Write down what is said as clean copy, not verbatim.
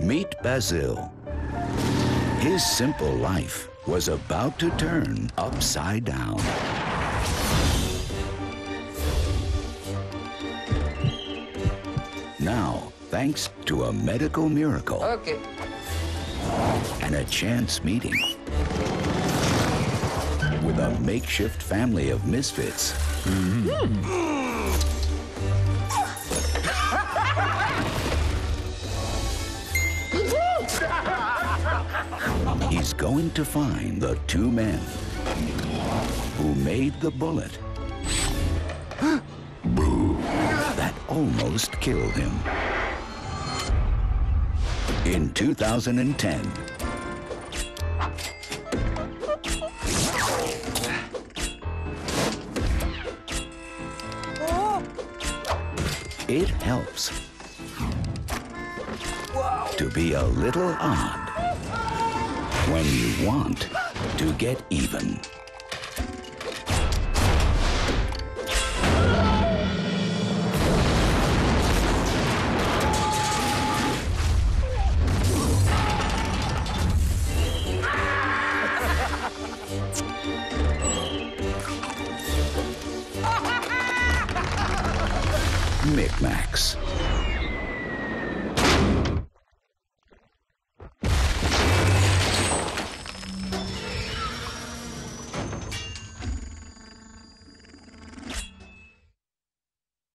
Meet Bazil. His simple life was about to turn upside down. Now, thanks to a medical miracle and a chance meeting with a makeshift family of misfits, he's going to find the two men who made the bullet that almost killed him. In 2010, it helps to be a little odd when you want to get even. Micmacs.